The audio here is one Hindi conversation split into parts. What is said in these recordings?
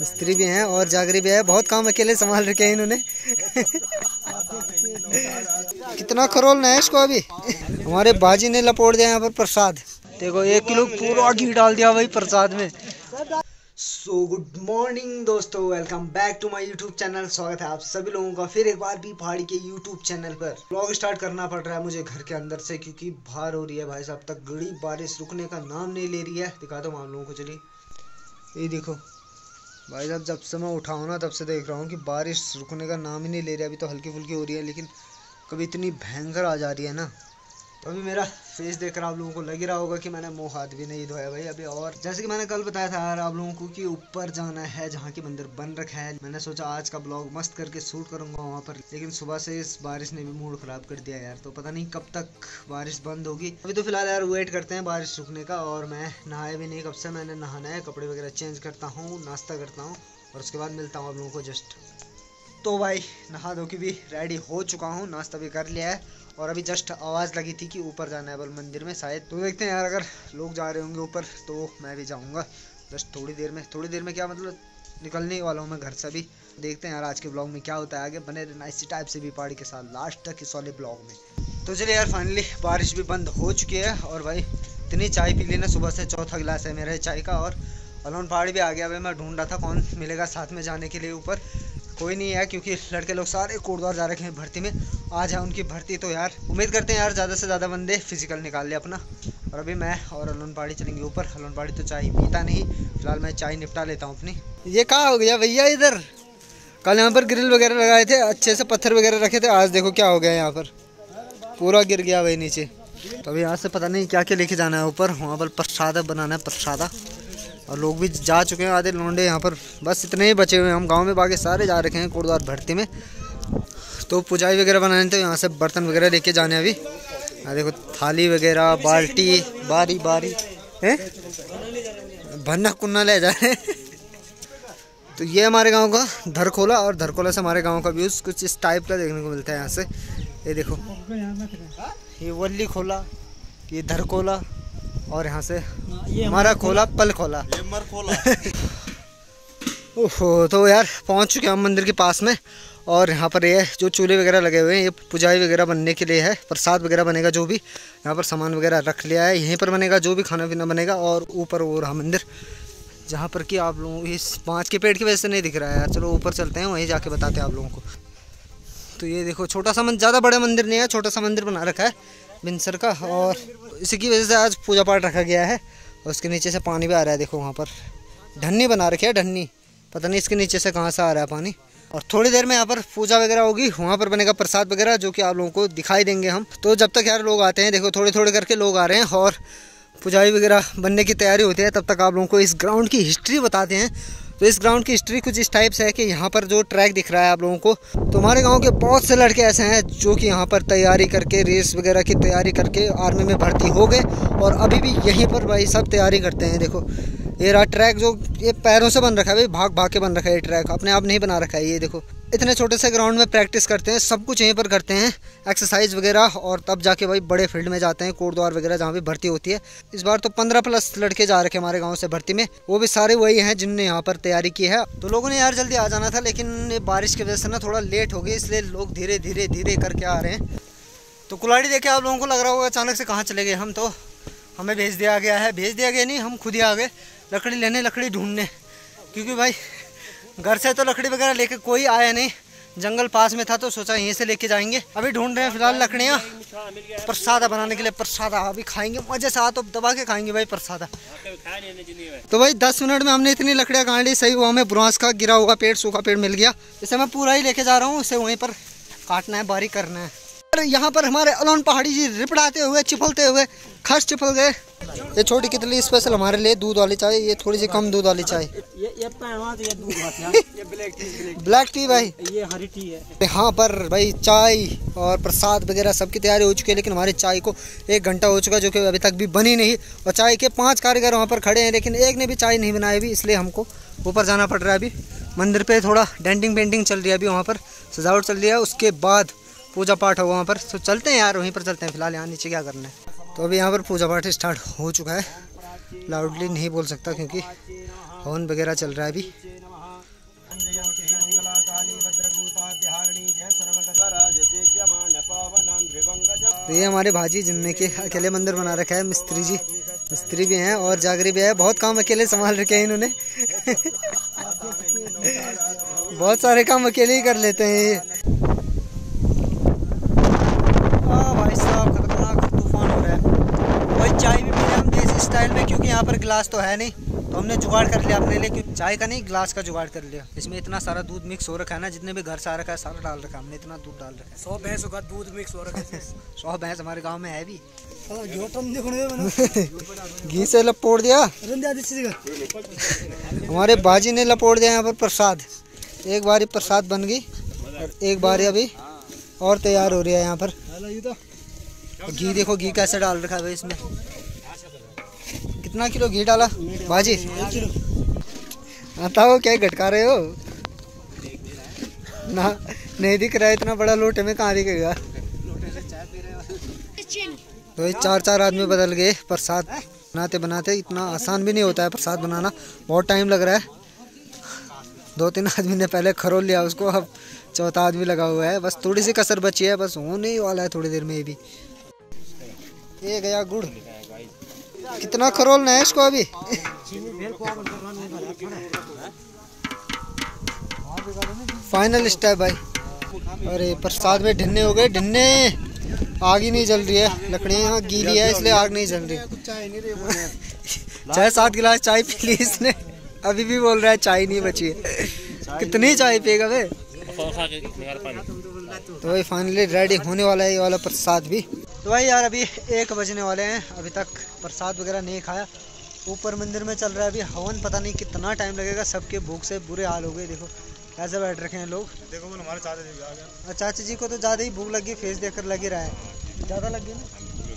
मिस्त्री भी हैं और जागरी भी है। बहुत काम अकेले संभाल रखे हैं इन्होंने। कितना खरोलना है इसको। अभी हमारे बाजी ने लपोट दिया यहाँ पर प्रसाद। देखो 1 किलो पूरा घी डाल दिया भाई प्रसाद में। सो गुड मॉर्निंग दोस्तों, welcome back to my YouTube channel. स्वागत है आप सभी लोगों का फिर एक बार भी पहाड़ी के यूट्यूब चैनल पर। व्लॉग स्टार्ट करना पड़ रहा है मुझे घर के अंदर से, क्योंकि बाहर हो रही है भाई साहब तगड़ी बारिश, रुकने का नाम नहीं ले रही है। दिखा दो हम लोगों को, चलिए ये देखो भाई साहब, जब से मैं उठाऊँ ना तब से देख रहा हूँ कि बारिश रुकने का नाम ही नहीं ले रही है। अभी तो हल्की फुल्की हो रही है, लेकिन कभी इतनी भयंकर आ जा रही है ना। तो अभी मेरा फेस देखकर आप लोगों को लग ही रहा होगा कि मैंने मुंह हाथ भी नहीं धोया भाई अभी। और जैसे कि मैंने कल बताया था यार आप लोगों को कि ऊपर जाना है जहाँ की मंदिर बन रखा है। मैंने सोचा आज का ब्लॉग मस्त करके शूट करूंगा वहाँ पर, लेकिन सुबह से इस बारिश ने भी मूड खराब कर दिया यार। तो पता नहीं कब तक बारिश बंद होगी। अभी तो फिलहाल यार वेट करते हैं बारिश रुकने का। और मैं नहाया भी नहीं, कब से मैंने नहाना है। कपड़े वगैरह चेंज करता हूँ, नाश्ता करता हूँ और उसके बाद मिलता हूँ आप लोगों को। जस्ट तो भाई नहा धो के भी रेडी हो चुका हूँ, नाश्ता भी कर लिया है। और अभी जस्ट आवाज़ लगी थी कि ऊपर जाना है बल मंदिर में शायद। तो देखते हैं यार, अगर लोग जा रहे होंगे ऊपर तो मैं भी जाऊँगा जस्ट थोड़ी देर में क्या मतलब निकलने वाला हूँ मैं घर से। अभी देखते हैं यार आज के ब्लॉग में क्या होता है आगे। बने रहना इसी टाइप से भी पहाड़ी के साथ लास्ट तक इस वाले ब्लॉग में। तो चलिए यार फाइनली बारिश भी बंद हो चुकी है। और भाई इतनी चाय पी ली ना सुबह से, चौथा गिलास है मेरा चाय का। और अलोन पहाड़ी भी आ गया भाई। मैं ढूंढ रहा था कौन मिलेगा साथ में जाने के लिए ऊपर, कोई नहीं है क्योंकि लड़के लोग सारे कोटद्वार जा रखे हैं भर्ती में। आज है उनकी भर्ती, तो यार उम्मीद करते हैं यार ज़्यादा से ज़्यादा बंदे फिजिकल निकाल ले अपना। और अभी मैं और अलोन पहाड़ी चलेंगे ऊपर। अलोन पहाड़ी तो चाय पीता नहीं, फिलहाल मैं चाय निपटा लेता हूँ अपनी। ये कहाँ हो गया भैया इधर। कल यहाँ पर ग्रिल वगैरह लगाए थे, अच्छे से पत्थर वगैरह रखे थे। आज देखो क्या हो गया, यहाँ पर पूरा गिर गया भाई नीचे। तो अभी यहाँ से पता नहीं क्या क्या लेके जाना है ऊपर। वहाँ पर प्रसादा बनाना है, प्रसादा। और लोग भी जा चुके हैं, आधे लौंडे यहाँ पर बस इतने ही बचे हुए हैं हम गांव में, बाकी सारे जा रखे हैं कोटद्वार भर्ती में। तो पूजाई वगैरह बनाने, तो यहाँ से बर्तन वगैरह लेके जाने हैं अभी। देखो थाली वगैरह, बाल्टी, बारी बारी है भन्ना कुन्ना ले जाए। तो ये हमारे गांव का धरखोला, और धरखोला से हमारे गांव का व्यूज़ कुछ इस टाइप का देखने को मिलता है यहाँ से। ये देखो ये वल्ली खोला, ये धरखोला, और यहाँ से हमारा खोला पल खोला। ओहो तो यार पहुँच चुके हम मंदिर के पास में। और यहाँ पर ये जो चूल्हे वगैरह लगे हुए हैं ये पूजाई वगैरह बनने के लिए है, प्रसाद वगैरह बनेगा जो भी। यहाँ पर सामान वगैरह रख लिया है, यहीं पर बनेगा जो भी खाना पीना बनेगा। और ऊपर वो रहा मंदिर, जहाँ पर कि आप लोगों इस 5 के पेड़ की वजह से नहीं दिख रहा है यार। चलो ऊपर चलते हैं, वहीं जाके बताते हैं आप लोगों को। तो ये देखो छोटा सा मंदिर, ज़्यादा बड़ा मंदिर नहीं है, छोटा सा मंदिर बना रखा है बिनसर का। और इसी की वजह से आज पूजा पाठ रखा गया है। और उसके नीचे से पानी भी आ रहा है, देखो वहाँ पर ढन्नी बना रखी है, ढन्नी पता नहीं इसके नीचे से कहाँ से आ रहा है पानी। और थोड़ी देर में यहाँ पर पूजा वगैरह होगी, वहाँ पर बनेगा प्रसाद वगैरह जो कि आप लोगों को दिखाई देंगे हम। तो जब तक यार लोग आते हैं, देखो थोड़े थोड़े करके लोग आ रहे हैं और पूजाई वगैरह बनने की तैयारी होती है। तब तक आप लोगों को इस ग्राउंड की हिस्ट्री बताते हैं। तो इस ग्राउंड की हिस्ट्री कुछ इस टाइप से है कि यहाँ पर जो ट्रैक दिख रहा है आप लोगों को, तो हमारे गांव के बहुत से लड़के ऐसे हैं जो कि यहाँ पर तैयारी करके, रेस वगैरह की तैयारी करके आर्मी में भर्ती हो गए और अभी भी यहीं पर भाई सब तैयारी करते हैं। देखो ये रहा ट्रैक, जो ये पैरों से बन रखा है भाई, भाग भाग के बन रखा है ये ट्रैक, अपने आप नहीं बना रखा है। ये देखो इतने छोटे से ग्राउंड में प्रैक्टिस करते हैं, सब कुछ यहीं पर करते हैं, एक्सरसाइज वगैरह, और तब जाके भाई बड़े फील्ड में जाते हैं कोटद्वार वगैरह जहाँ भी भर्ती होती है। इस बार तो 15+ लड़के जा रखे हमारे गांव से भर्ती में, वो भी सारे वही हैं जिनने यहाँ पर तैयारी की है। तो लोगों ने यार जल्दी आ जाना था, लेकिन ये बारिश की वजह से ना थोड़ा लेट हो गई, इसलिए लोग धीरे धीरे धीरे करके आ रहे हैं। तो कुल्हाड़ी देखे आप लोगों को लग रहा होगा अचानक से कहाँ चले गए हम, तो हमें भेज दिया गया है, भेज दिया गया नहीं, हम खुद ही आ गए लकड़ी लेने, लकड़ी ढूंढने, क्योंकि भाई घर से तो लकड़ी वगैरह लेके कोई आया नहीं, जंगल पास में था तो सोचा यहीं से लेके जाएंगे। अभी ढूंढ रहे हैं फिलहाल लकड़ियाँ प्रसादा बनाने के लिए। प्रसादा अभी खाएंगे मजे से, तो दबा के खाएंगे भाई प्रसादा। तो भाई 10 मिनट में हमने इतनी लकड़ियाँ कहाँ ली। सही हुआ हमें ब्रांस का गिरा हुआ पेड़, सूखा पेड़ मिल गया, इसे मैं पूरा ही लेके जा रहा हूँ। इसे वहीं पर काटना है, बारीक करना है। यहाँ पर हमारे अलोन पहाड़ी जी रिपड़ाते हुए, चिपलते हुए खस चिपल गए। ये छोटी कितली स्पेशल हमारे लिए दूध वाली चाय, ये थोड़ी सी कम दूध वाली चाय, ये दूध ब्लैक टी भाई, ये हरी टी है। यहाँ पर भाई चाय और प्रसाद वगैरह सबकी तैयारी हो चुकी है, लेकिन हमारी चाय को 1 घंटा हो चुका जो कि अभी तक भी बनी नहीं। और चाय के 5 कारीगर वहाँ पर खड़े हैं, लेकिन एक ने भी चाय नहीं बनाई अभी, इसलिए हमको ऊपर जाना पड़ रहा है। अभी मंदिर पर थोड़ा डेंटिंग पेंटिंग चल रही है, अभी वहाँ पर सजावट चल रही है, उसके बाद पूजा पाठ होगा वहाँ पर। तो चलते हैं यार वहीं पर चलते हैं, फिलहाल यहाँ नीचे क्या करना है। तो अभी यहाँ पर पूजा पाठ स्टार्ट हो चुका है, लाउडली नहीं बोल सकता क्योंकि हवन वगैरह चल रहा है अभी। तो ये हमारे भाजी जिनने के अकेले मंदिर बना रखा है, मिस्त्री जी, मिस्त्री भी हैं और जागरी भी है। बहुत काम अकेले संभाल रखे हैं इन्होंने बहुत सारे काम अकेले ही कर लेते हैं ये। भाई साहब खतरनाक तूफान हो रहा है। वही चाय भी पी रहे हम देसी स्टाइल में, क्योंकि यहाँ पर गिलास तो है नहीं, तो हमने जुगाड़ कर लिया अपने लिए, क्योंकि चाय का नहीं गिलास का जुगाड़ कर लिया। इसमें इतना सारा दूध मिक्स हो रखा है ना, जितने भी घर से आ रखा है सारा डाल रखा है हमने, इतना दूध डाल रखा है। 100 भैंस का दूध मिक्स हो रखा है 100 भैंस हमारे गाँव में है भी। घी से लपोड़ दिया हमारे बाजी ने, लपोड़ दिया यहाँ पर प्रसाद। एक बारी प्रसाद बन गई और एक बारी अभी और तैयार हो रही है यहाँ पर। घी देखो, घी कैसे डाल रखा है भाई इसमें। कितना किलो घी डाला भाजी? 1 किलो। बताओ क्या घटका रहे हो ना, नहीं दिख रहा है इतना बड़ा लोटे में कहाँ दिखेगा। तो ये 4-4 आदमी बदल गए प्रसाद बनाते बनाते। इतना आसान भी नहीं होता है प्रसाद बनाना, बहुत टाइम लग रहा है। 2-3 आदमी ने पहले खरोल लिया उसको, अब चौथा आदमी लगा हुआ है। बस थोड़ी सी कसर बची है, बस होने ही वाला है थोड़ी देर में ये भी। ये गया गुड़, कितना खरोलना है इसको अभी फाइनल स्टेप भाई। अरे प्रसाद में ढिन्ने हो गए, ढिन्ने। आग ही नहीं जल रही है, लकड़ियाँ गीली है इसलिए आग नहीं जल रही चाहे 7 गिलास चाय पी ली इसने, अभी भी बोल रहा है चाय नहीं बची है। कितनी चाय पिएगा वे। तो भाई फाइनली रेडी होने वाला है ये वाला प्रसाद भी। तो भाई यार अभी 1 बजने वाले हैं, अभी तक प्रसाद वगैरह नहीं खाया। ऊपर मंदिर में चल रहा है अभी हवन, पता नहीं कितना टाइम लगेगा। सबके भूख से बुरे हाल हो गए, देखो ऐसे बैठ रखे हैं लोग। देखो हमारे चाचा जी भी आ गए। चाचा जी को तो ज़्यादा ही भूख लगी, फेस देखकर लग ही रहा है, ज़्यादा लग गई ना।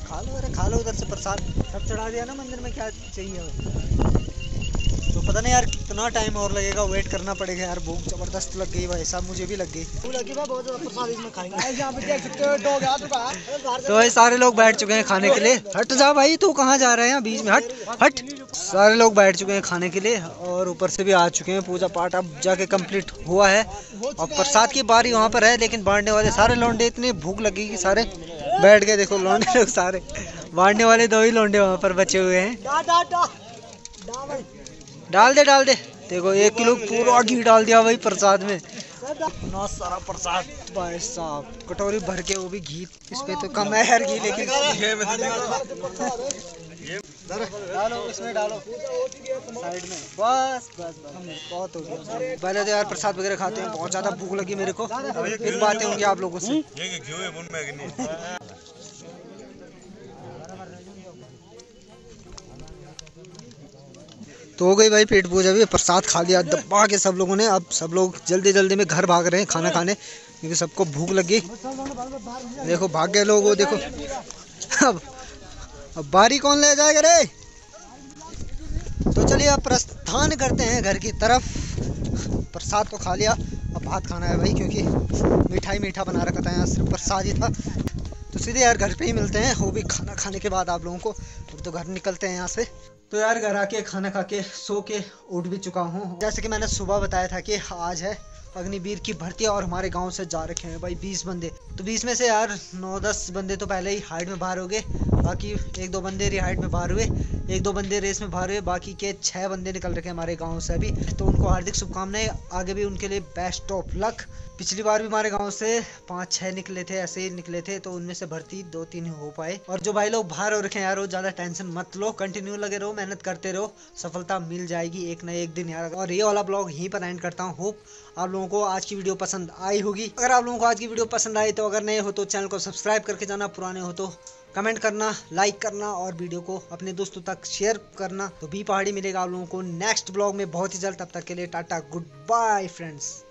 खा लो, अरे खा लो उधर से प्रसाद, सब चढ़ा दिया ना मंदिर में, क्या चाहिए। तो पता नहीं यार कितना टाइम और लगेगा, वेट करना पड़ेगा यार। भूख ज़बरदस्त लग गई भाई साहब, मुझे भी लग गई भूख लगी भाई, बहुत ज़्यादा प्रसाद इसमें खाएंगे। तो भाई सारे लोग बैठ चुके हैं खाने के लिए। हट जा भाई, तू कहाँ जा रहे हैं बीच में, हट हट। सारे लोग बैठ चुके हैं खाने के लिए और ऊपर से भी आ चुके हैं। पूजा पाठ अब जाके कंप्लीट हुआ है और प्रसाद की बारी वहाँ पर है, लेकिन बांटने वाले सारे लौंडे, इतने भूख लगी कि सारे बैठ गए। देखो लौंडे लोग सारे, बांटने वाले 2 ही लौंडे वहाँ पर बचे हुए हैं। डाल दे देखो 1 किलो पूरा घी डाल दिया भाई प्रसाद में। इतना सारा प्रसाद भाई साहब, कटोरी भर के, वो भी घी। इस पे तो कम है हर घी, लेकिन डालो इसमें, डालो साइड में, बस बस बस बहुत हो गया। पहले तो यार प्रसाद वगैरह खाते हैं, बहुत ज्यादा भूख लगी मेरे को। फिर बातें होंगी आप लोगों से। तो हो गई भाई पेट पूजा भी, प्रसाद खा लिया दबा के सब लोगों ने। अब सब लोग जल्दी जल्दी में घर भाग रहे हैं खाना खाने, क्योंकि सबको भूख लगी। देखो भाग गए लोग, वो देखो अब बारी कौन ले जाएगा रे। तो चलिए अब प्रस्थान करते हैं घर की तरफ। प्रसाद तो खा लिया, अब भात खाना है भाई, क्योंकि मीठा ही मीठा बना रखा था यहाँ, सिर्फ प्रसाद ही था। तो सीधे यार घर पे ही मिलते हैं, वो भी खाना खाने के बाद आप लोगों को। तो घर निकलते हैं यहाँ से। तो यार घर आके खाना खा के सो के उठ भी चुका हूँ। जैसे कि मैंने सुबह बताया था कि आज है अग्निवीर की भर्ती, और हमारे गांव से जा रखे हैं भाई 20 बंदे। तो 20 में से यार 9-10 बंदे तो पहले ही हाइट में बाहर हो गए, बाकी 1-2 बंदे हाइट में बाहर हुए, 1-2 बंदे रेस में बाहर हुए, बाकी के 6 बंदे निकल रखे हमारे गाँव से अभी। तो उनको हार्दिक शुभकामनाएं, आगे भी उनके लिए बेस्ट ऑफ लक। पिछली बार भी हमारे गांव से 5-6 निकले थे, ऐसे ही निकले थे, तो उनमें से भर्ती 2-3 हो पाए। और जो भाई लोग बाहर हो रखे हैं यार, वो ज़्यादा टेंशन मत लो, कंटिन्यू लगे रहो, मेहनत करते रहो, सफलता मिल जाएगी एक ना एक दिन यार। और ये वाला ब्लॉग यहीं पर एंड करता हूँ। होप आप लोगों को आज की वीडियो पसंद आई होगी। अगर आप लोगों को आज की वीडियो पसंद आई तो, अगर नए हो तो चैनल को सब्सक्राइब करके जाना, पुराने हो तो कमेंट करना, लाइक करना और वीडियो को अपने दोस्तों तक शेयर करना। तो भी पहाड़ी मिलेगा आप लोगों को नेक्स्ट ब्लॉग में बहुत ही जल्द। तब तक के लिए टाटा, गुड बाय फ्रेंड्स।